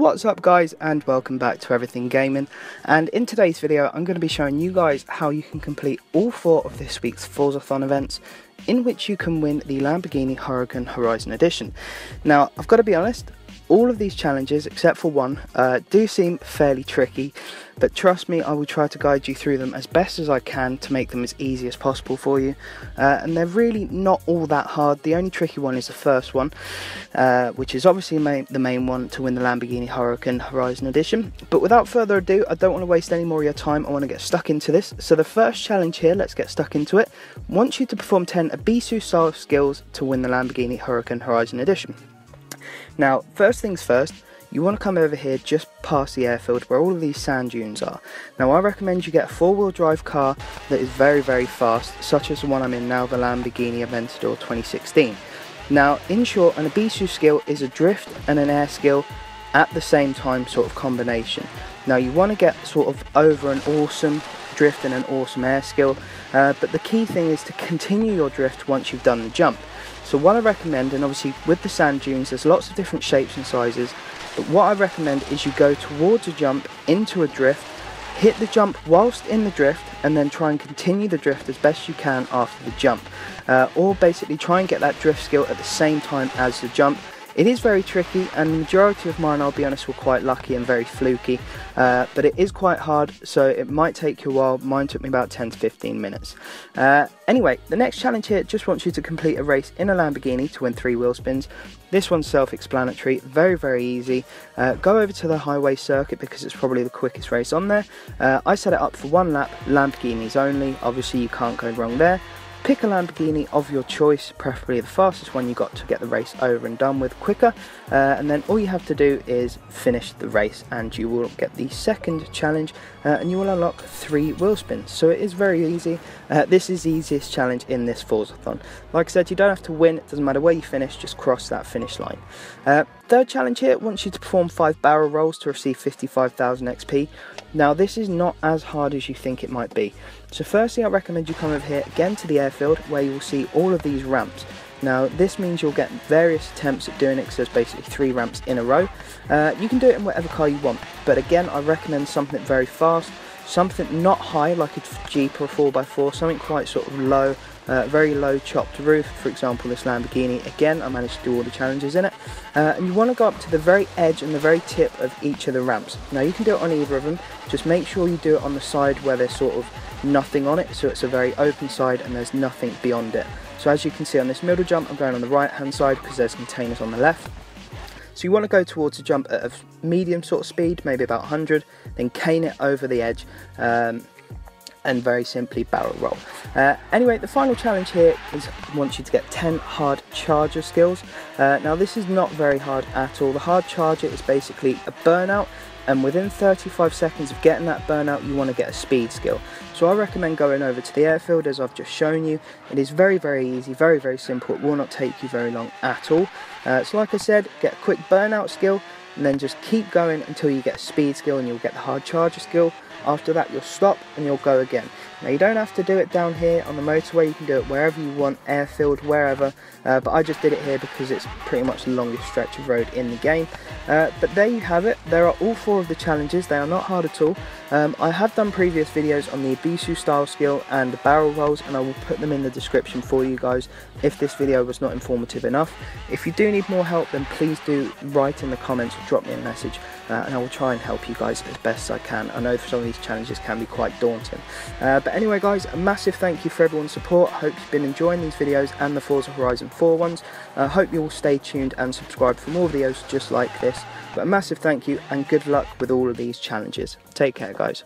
What's up guys, and welcome back to Everything Gaming. And in today's video I'm going to be showing you guys how you can complete all four of this week's Forzathon events, in which you can win the Lamborghini Huracan Horizon Edition. Now I've got to be honest, all of these challenges except for one do seem fairly tricky, but trust me, I will try to guide you through them as best as I can to make them as easy as possible for you. And they're really not all that hard. The only tricky one is the first one, which is obviously the main one to win the Lamborghini Huracan Horizon Edition. But without further ado, I don't want to waste any more of your time. I want to get stuck into this. So the first challenge here, let's get stuck into it, wants you to perform 10 Ebisu style skills to win the Lamborghini Huracan Horizon Edition. Now, first things first, you want to come over here just past the airfield where all of these sand dunes are. Now I recommend you get a four-wheel drive car that is very, very fast, such as the one I'm in now, the Lamborghini Aventador 2016. Now in short, an Ebisu skill is a drift and an air skill at the same time sort of combination. Now you want to get sort of over an awesome drift and an awesome air skill, but the key thing is to continue your drift once you've done the jump. So what I recommend, and obviously with the sand dunes there's lots of different shapes and sizes, but what I recommend is you go towards a jump, into a drift, hit the jump whilst in the drift, and then try and continue the drift as best you can after the jump, or basically try and get that drift skill at the same time as the jump. It is very tricky, and the majority of mine, I'll be honest, were quite lucky and very fluky, but it is quite hard, so it might take you a while. Mine took me about 10 to 15 minutes. Anyway, the next challenge here just wants you to complete a race in a Lamborghini to win 3 wheel spins. This one's self-explanatory, very, very easy. Go over to the highway circuit because it's probably the quickest race on there. I set it up for 1 lap, Lamborghinis only, obviously you can't go wrong there. Pick a Lamborghini of your choice, preferably the fastest one you got to get the race over and done with quicker, and then all you have to do is finish the race and you will get the second challenge, and you will unlock 3 wheel spins. So it is very easy. This is the easiest challenge in this Forzathon. Like I said, you don't have to win, it doesn't matter where you finish, just cross that finish line. Third challenge here wants you to perform 5 barrel rolls to receive 55,000 XP. Now this is not as hard as you think it might be. So firstly I recommend you come over here again to the airfield where you will see all of these ramps. Now this means you'll get various attempts at doing it because there's basically 3 ramps in a row. You can do it in whatever car you want, but again I recommend something very fast, something not high like a Jeep or a 4x4, something quite sort of low, very low chopped roof, for example this Lamborghini. Again I managed to do all the challenges in it, and you want to go up to the very edge and the very tip of each of the ramps. Now you can do it on either of them, just make sure you do it on the side where there's sort of nothing on it, so it's a very open side and there's nothing beyond it. So as you can see on this middle jump I'm going on the right hand side because there's containers on the left. So you want to go towards a jump at a medium sort of speed, maybe about 100, then cane it over the edge, and very simply barrel roll. Anyway, the final challenge here is wants you to get 10 hard charger skills. Now this is not very hard at all. The hard charger is basically a burnout, and within 35 seconds of getting that burnout you want to get a speed skill. So I recommend going over to the airfield as I've just shown you. It is very, very easy, very, very simple, it will not take you very long at all. So like I said, get a quick burnout skill and then just keep going until you get a speed skill and you'll get the hard charger skill. After that you'll stop and you'll go again. Now you don't have to do it down here on the motorway, you can do it wherever you want, airfield, wherever, but I just did it here because it's pretty much the longest stretch of road in the game. But there you have it, there are all 4 of the challenges, they are not hard at all. I have done previous videos on the Ebisu style skill and the barrel rolls, and I will put them in the description for you guys if this video was not informative enough. If you do need more help then please do write in the comments or drop me a message, and I will try and help you guys as best I can. I know for some of these challenges can be quite daunting. But anyway guys, a massive thank you for everyone's support. I hope you've been enjoying these videos and the Forza Horizon 4 ones. I hope you all stay tuned and subscribe for more videos just like this. But a massive thank you and good luck with all of these challenges. Take care guys.